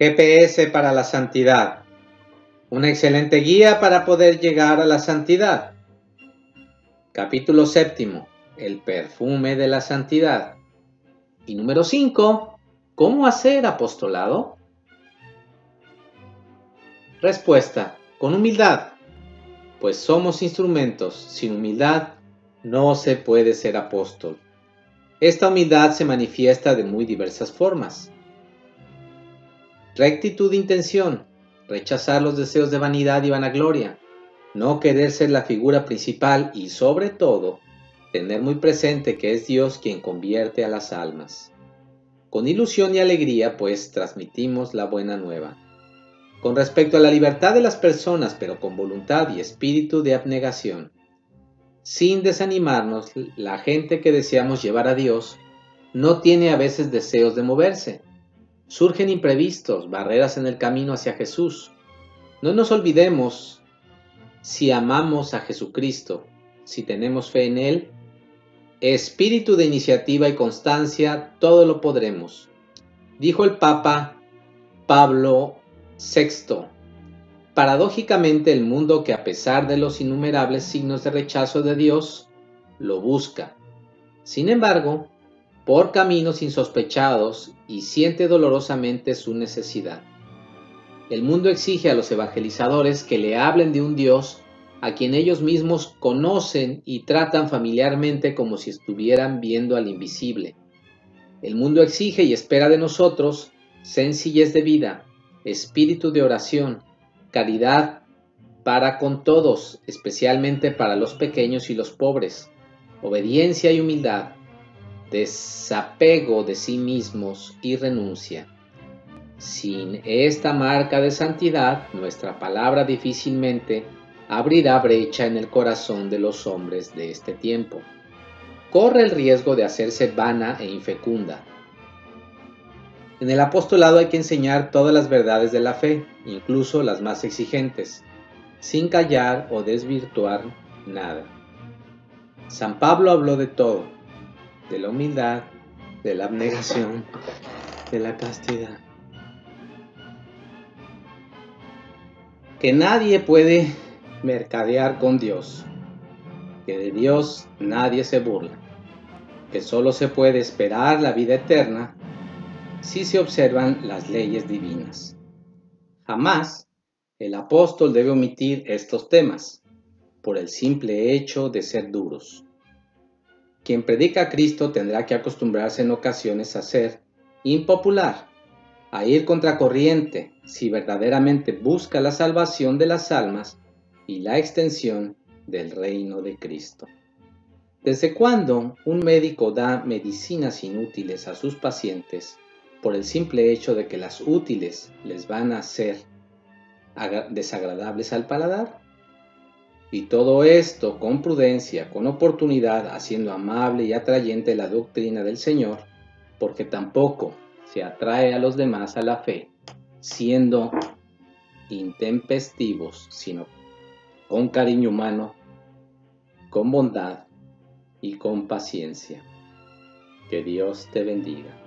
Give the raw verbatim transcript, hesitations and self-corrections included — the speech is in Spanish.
G P S para la santidad. Una excelente guía para poder llegar a la santidad. Capítulo séptimo. El perfume de la santidad. Y número cinco. ¿Cómo hacer apostolado? Respuesta. Con humildad. Pues somos instrumentos. Sin humildad no se puede ser apóstol. Esta humildad se manifiesta de muy diversas formas. Rectitud de intención, rechazar los deseos de vanidad y vanagloria, no querer ser la figura principal y, sobre todo, tener muy presente que es Dios quien convierte a las almas. Con ilusión y alegría, pues, transmitimos la buena nueva. Con respecto a la libertad de las personas, pero con voluntad y espíritu de abnegación. Sin desanimarnos, la gente que deseamos llevar a Dios no tiene a veces deseos de moverse. Surgen imprevistos, barreras en el camino hacia Jesús. No nos olvidemos, si amamos a Jesucristo, si tenemos fe en Él, espíritu de iniciativa y constancia, todo lo podremos. Dijo el Papa Pablo sexto. Paradójicamente, el mundo que a pesar de los innumerables signos de rechazo de Dios, lo busca. Sin embargo, por caminos insospechados y siente dolorosamente su necesidad. El mundo exige a los evangelizadores que le hablen de un Dios a quien ellos mismos conocen y tratan familiarmente como si estuvieran viendo al invisible. El mundo exige y espera de nosotros sencillez de vida, espíritu de oración, caridad para con todos, especialmente para los pequeños y los pobres, obediencia y humildad, desapego de sí mismos y renuncia. Sin esta marca de santidad, nuestra palabra difícilmente abrirá brecha en el corazón de los hombres de este tiempo. Corre el riesgo de hacerse vana e infecunda. En el apostolado hay que enseñar todas las verdades de la fe, incluso las más exigentes, sin callar o desvirtuar nada. San Pablo habló de todo, de la humildad, de la abnegación, de la castidad. Que nadie puede mercadear con Dios, que de Dios nadie se burla, que solo se puede esperar la vida eterna si se observan las leyes divinas. Jamás el apóstol debe omitir estos temas por el simple hecho de ser duros. Quien predica a Cristo tendrá que acostumbrarse en ocasiones a ser impopular, a ir contracorriente si verdaderamente busca la salvación de las almas y la extensión del reino de Cristo. ¿Desde cuándo un médico da medicinas inútiles a sus pacientes por el simple hecho de que las útiles les van a ser desagradables al paladar? Y todo esto con prudencia, con oportunidad, haciendo amable y atrayente la doctrina del Señor, porque tampoco se atrae a los demás a la fe, siendo intempestivos, sino con cariño humano, con bondad y con paciencia. Que Dios te bendiga.